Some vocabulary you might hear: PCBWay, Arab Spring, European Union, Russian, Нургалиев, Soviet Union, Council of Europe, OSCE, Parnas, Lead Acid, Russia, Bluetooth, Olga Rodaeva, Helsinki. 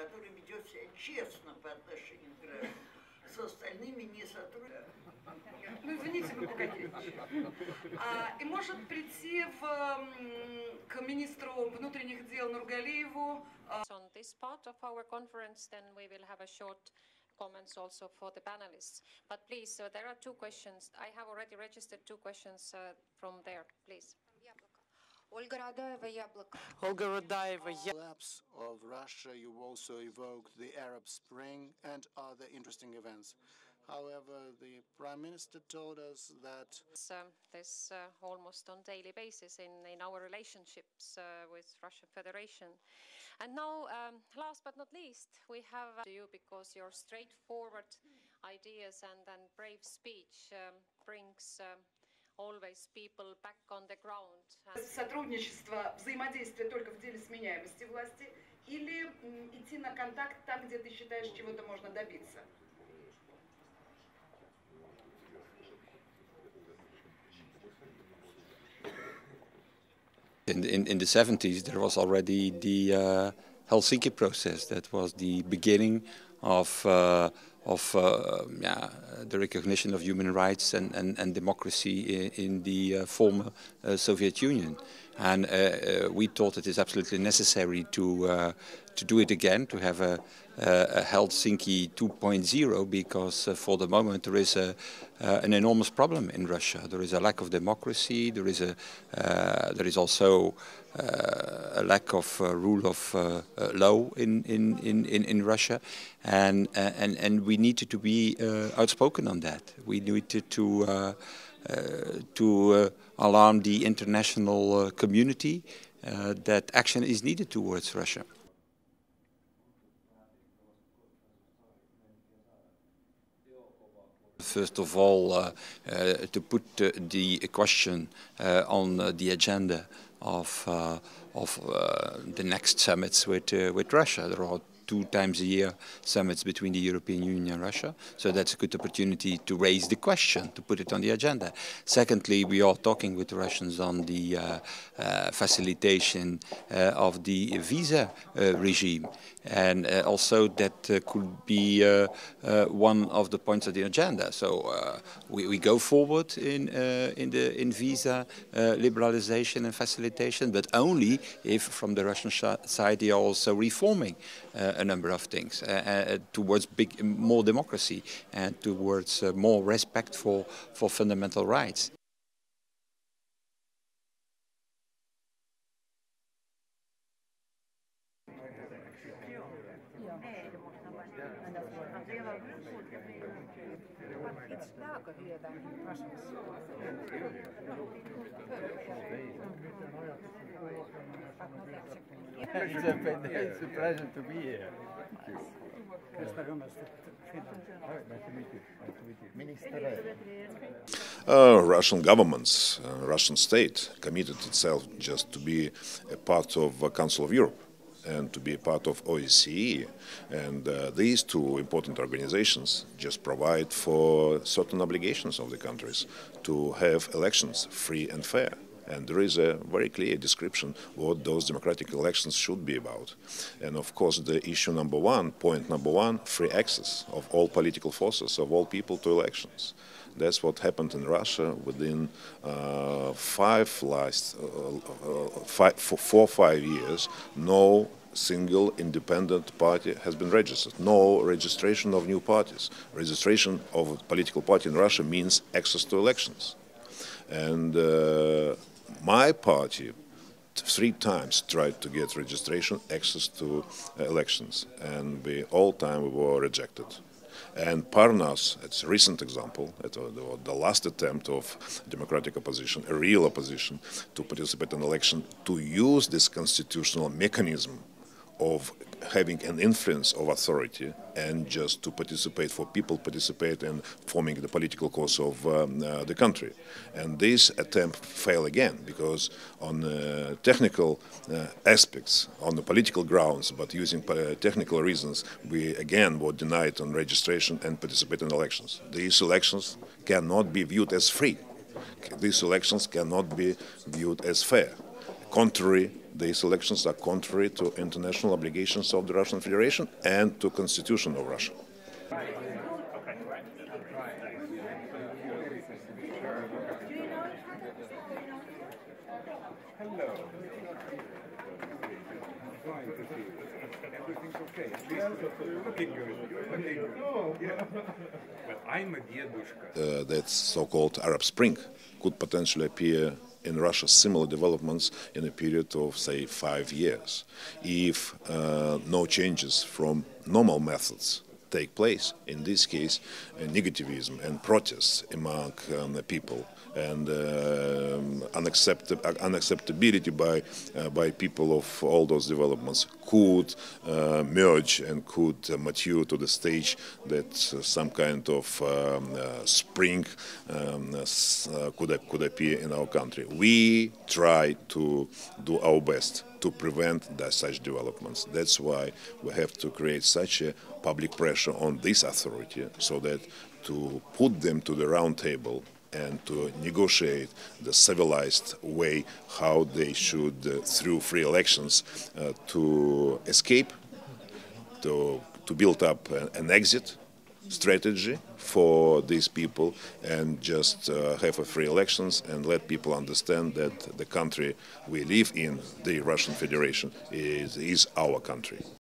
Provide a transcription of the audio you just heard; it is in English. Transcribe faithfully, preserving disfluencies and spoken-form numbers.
который ведет себя честно по отношению к гражданам. С остальными не сотрудничают. Ну, извините, мы погодите. А, и может прийти в, к министру внутренних дел Нургалиеву. On this part of our conference, then we will have a short comments also for the panelists. But please, so there are two questions. I have already registered two questions uh, from there, please. Olga Rodaeva, the collapse of Russia, you also evoked the Arab Spring and other interesting events. However, the Prime Minister told us that so, this uh, almost on daily basis in, in our relationships uh, with Russian Federation. And now, um, last but not least, we have to you because your straightforward ideas and, and brave speech um, brings um, always people back on the ground. Сотрудничество, взаимодействие только в деле сменяемости власти или идти на контакт там, где ты считаешь, чего-то можно добиться? In, in, in the seventies there was already the uh, Helsinki process. That was the beginning of uh, of uh, yeah, the recognition of human rights and, and, and democracy in, in the uh, former uh, Soviet Union. And uh, uh, we thought it is absolutely necessary to uh, to do it again, to have a, a Helsinki two point oh, because uh, for the moment there is a, uh, an enormous problem in Russia. There is a lack of democracy, there is, a, uh, there is also uh, a lack of uh, rule of uh, law in, in, in, in Russia. And, and, and we needed to be uh, outspoken on that. We needed to, uh, uh, to uh, alarm the international uh, community uh, that action is needed towards Russia. First of all, uh, uh, to put uh, the question uh, on uh, the agenda of, uh, of uh, the next summits with, uh, with Russia. There are two times a year summits between the European Union and Russia, so that's a good opportunity to raise the question, to put it on the agenda. Secondly, we are talking with the Russians on the uh, uh, facilitation uh, of the visa uh, regime, and uh, also that uh, could be uh, uh, one of the points of the agenda. So uh, we, we go forward in uh, in the in visa uh, liberalization and facilitation, but only if from the Russian side they are also reforming Uh, a number of things uh, uh, towards big, more democracy and towards uh, more respect for, for fundamental rights. It's a, it's a pleasure to be here. Thank you. Uh, Russian governments, uh, Russian state committed itself just to be a part of the Council of Europe and to be a part of O S C E, and uh, these two important organizations just provide for certain obligations of the countries to have elections free and fair. And there is a very clear description what those democratic elections should be about. And of course the issue number one, point number one, free access of all political forces, of all people to elections. That's what happened in Russia within uh, five last, uh, five, for four or five years, no single independent party has been registered. No registration of new parties. Registration of a political party in Russia means access to elections. And uh, my party three times tried to get registration, access to uh, elections, and we all time we were rejected. And Parnas, it's a recent example, it was the last attempt of democratic opposition, a real opposition, to participate in election, to use this constitutional mechanism of having an influence of authority and just to participate, for people participate in forming the political course of um, uh, the country. And this attempt failed again, because on uh, technical uh, aspects, on the political grounds, but using technical reasons, we again were denied on registration and participate in elections. These elections cannot be viewed as free. These elections cannot be viewed as fair. contrary, these elections are contrary to international obligations of the Russian Federation and to the constitution of Russia. Uh, that so-called Arab Spring could potentially appear in Russia, similar developments in a period of, say, five years. If uh, no changes from normal methods take place, in this case, uh, negativism and protests among um, the people and uh, unacceptab unacceptability by, uh, by people of all those developments could uh, merge and could uh, mature to the stage that uh, some kind of um, uh, spring um, uh, could, could appear in our country. We try to do our best to prevent that such developments. That's why we have to create such a public pressure on this authority, so that to put them to the round table and to negotiate the civilized way how they should, uh, through free elections, uh, to escape, to, to build up an, an exit strategy for these people, and just uh, have a free elections and let people understand that the country we live in, the Russian Federation, is, is our country.